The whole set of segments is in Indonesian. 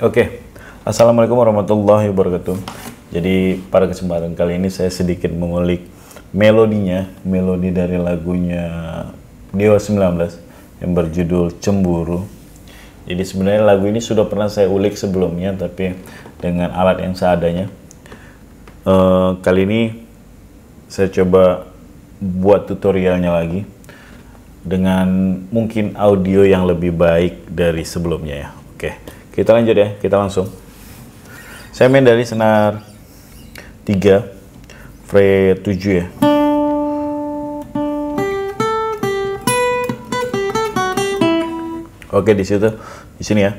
Oke, assalamualaikum warahmatullahi wabarakatuh. Jadi pada kesempatan kali ini saya sedikit mengulik melodi dari lagunya Dewa 19 yang berjudul Cemburu. Jadi sebenarnya lagu ini sudah pernah saya ulik sebelumnya, tapi dengan alat yang seadanya. Kali ini saya coba buat tutorialnya lagi dengan mungkin audio yang lebih baik dari sebelumnya ya. Oke. Kita lanjut ya, kita langsung. Saya main dari senar 3 fret 7 ya. Oke, di sini ya.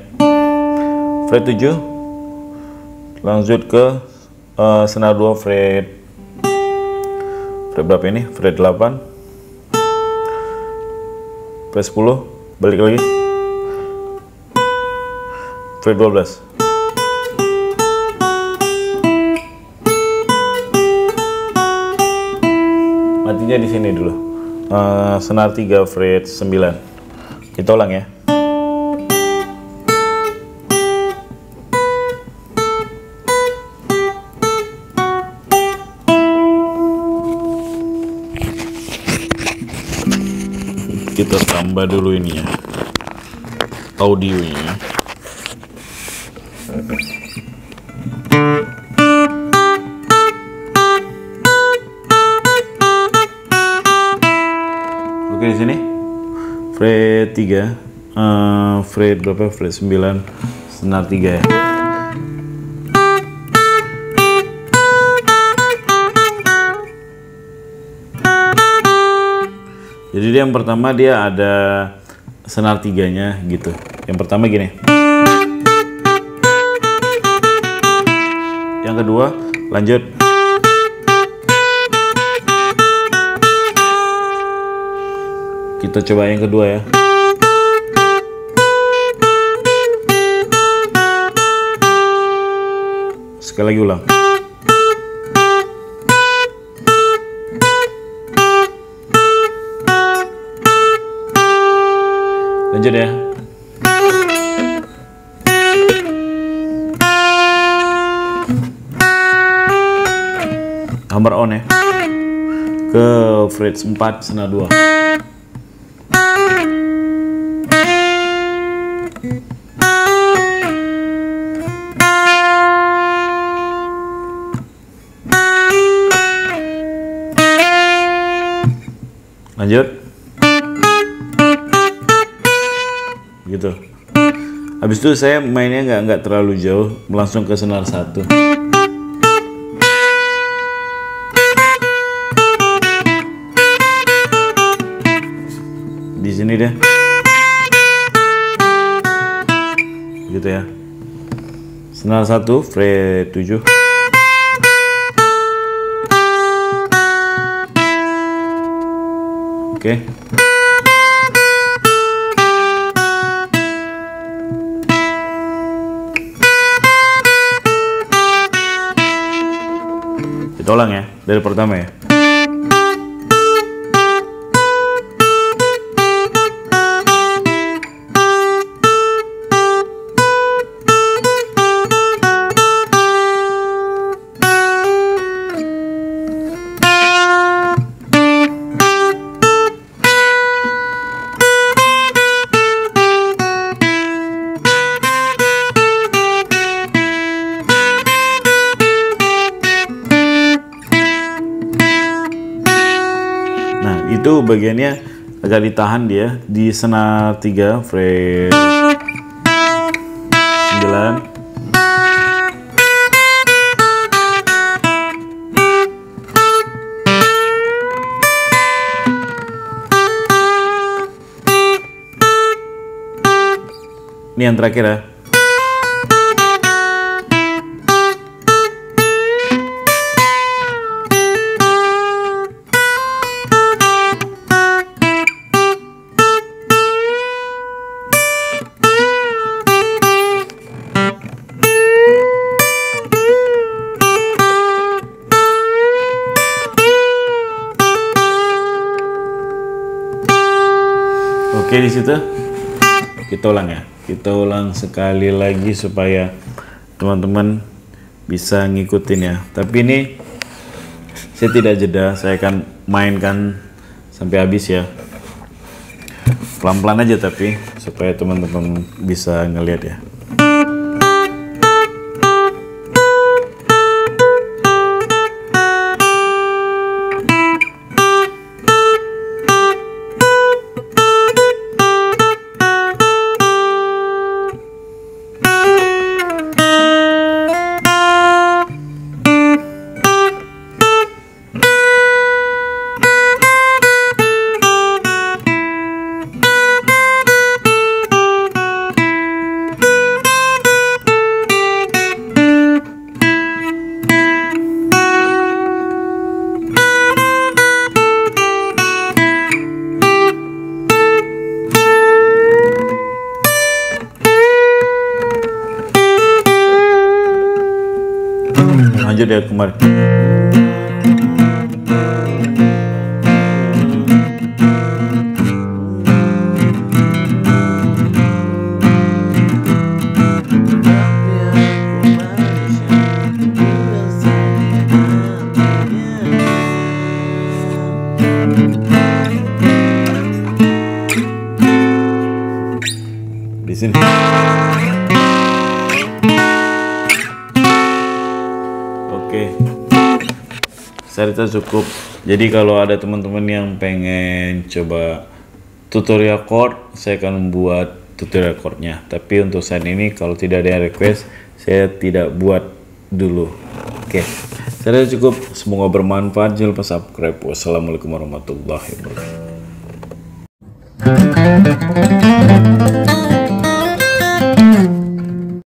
Fret 7 lanjut ke senar 2 fret berapa ini? Fret 8. Fret 10, balik lagi. Fret 12. Matinya di sini dulu. Senar 3 fret 9. Kita ulang ya. Kita tambah dulu ininya. Audionya. Oke, di sini fret 3, fret berapa? Fret 9, senar 3 ya. Jadi dia yang pertama dia ada senar 3-nya gitu. Yang pertama gini. Yang kedua lanjut. Kita coba yang kedua ya. Sekali lagi ulang. Lanjut ya. Hammer on ya. Ke fret 4 senar 2. Lanjut gitu. Habis itu saya mainnya nggak terlalu jauh, langsung ke senar 1. Di sini deh gitu ya, senar 1 fret 7. Oke. Kita ulang ya, dari pertama ya. Itu bagiannya agak ditahan dia di senar 3 fret 9. Ini yang terakhir ya. Oke, di situ kita ulang ya, kita ulang sekali lagi supaya teman-teman bisa ngikutin ya. Tapi ini saya tidak jeda, saya akan mainkan sampai habis ya, pelan-pelan aja tapi supaya teman-teman bisa ngelihat ya. Lanjut ya kemarin. Di sini. Cerita cukup. Jadi kalau ada teman-teman yang pengen coba tutorial chord, saya akan buat tutorial chordnya. Tapi untuk saat ini kalau tidak ada yang request, saya tidak buat dulu. Oke, cerita cukup. Semoga bermanfaat. Jangan lupa subscribe. Wassalamualaikum warahmatullahi wabarakatuh.